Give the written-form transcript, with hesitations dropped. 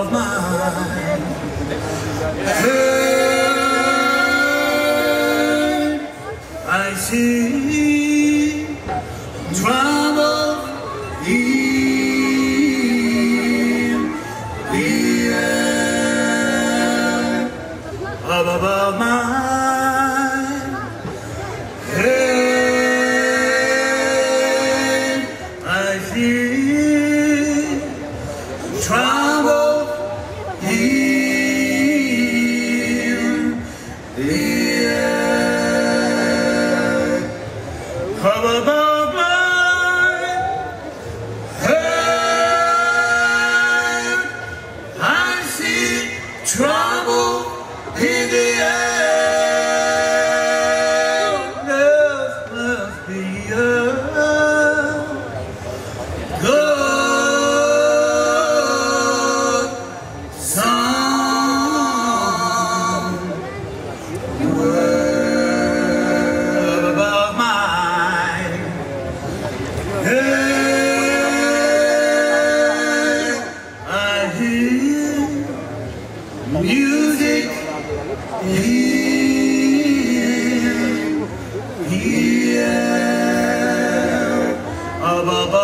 of mine. Hey, I see trouble in the air up above mine. Hey, I see trouble in the air up above. Trouble in the air, love must be a good song. Word above mine. Hey, I hear music here above.